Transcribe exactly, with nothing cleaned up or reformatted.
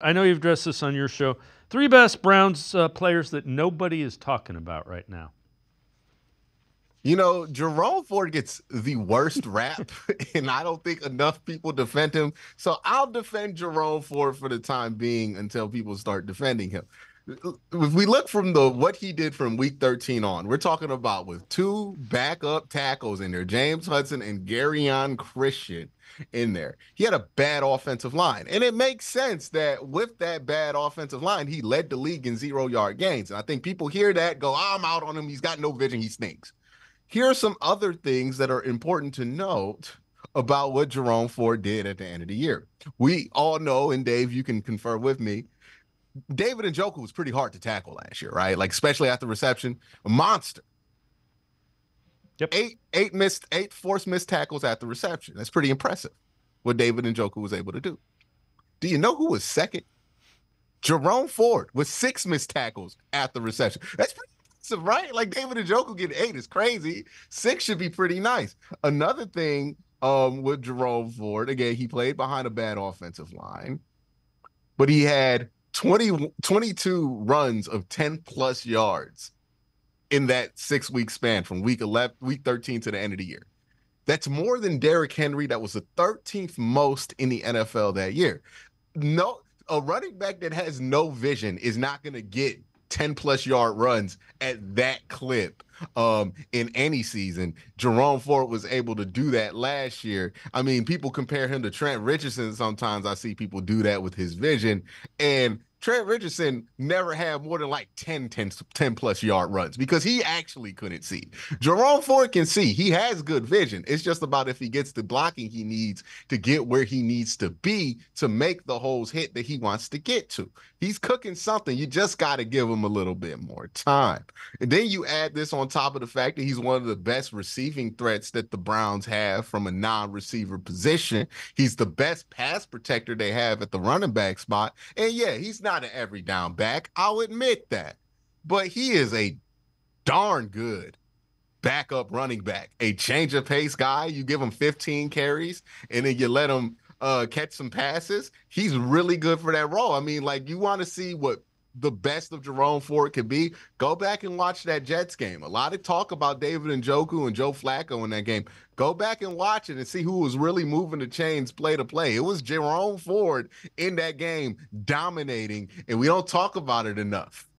I know you've addressed this on your show. Three best Browns uh, players that nobody is talking about right now. You know, Jerome Ford gets the worst rap, and I don't think enough people defend him. So I'll defend Jerome Ford for the time being until people start defending him. If we look from the what he did from week thirteen on, we're talking about with two backup tackles in there, James Hudson and Garyon Christian in there. He had a bad offensive line, and it makes sense that with that bad offensive line, he led the league in zero-yard gains. And I think people hear that, go, oh, I'm out on him. He's got no vision. He stinks. Here are some other things that are important to note about what Jerome Ford did at the end of the year. We all know, and Dave, you can confer with me, David Njoku was pretty hard to tackle last year, right? Like, especially after reception, a monster. Yep. Eight, eight missed, eight forced missed tackles at the reception. That's pretty impressive what David Njoku was able to do. Do you know who was second? Jerome Ford with six missed tackles at the reception. That's pretty impressive, right? Like, David Njoku getting eight is crazy. Six should be pretty nice. Another thing um, with Jerome Ford, again, he played behind a bad offensive line, but he had twenty, twenty-two runs of ten plus yards in that six week span from week eleven, week thirteen to the end of the year. That's more than Derrick Henry. That was the thirteenth most in the N F L that year. No, a running back that has no vision is not going to get ten plus yard runs at that clip um, in any season. Jerome Ford was able to do that last year. I mean, people compare him to Trent Richardson. Sometimes I see people do that with his vision, and Trent Richardson never had more than like ten, ten, ten plus yard runs because he actually couldn't see. Jerome Ford can see. He has good vision. It's just about if he gets the blocking he needs to get where he needs to be to make the holes hit that he wants to get to. He's cooking something. You just got to give him a little bit more time. And then you add this on top of the fact that he's one of the best receiving threats that the Browns have from a non-receiver position. He's the best pass protector they have at the running back spot. And yeah, he's not Not an every down back, I'll admit that, but he is a darn good backup running back, a change of pace guy. You give him fifteen carries and then you let him uh, catch some passes. He's really good for that role. I mean, like, you want to see what the best of Jerome Ford could be, go back and watch that Jets game. A lot of talk about David Njoku and Joe Flacco in that game. Go back and watch it and see who was really moving the chains play to play. It was Jerome Ford in that game dominating, and we don't talk about it enough.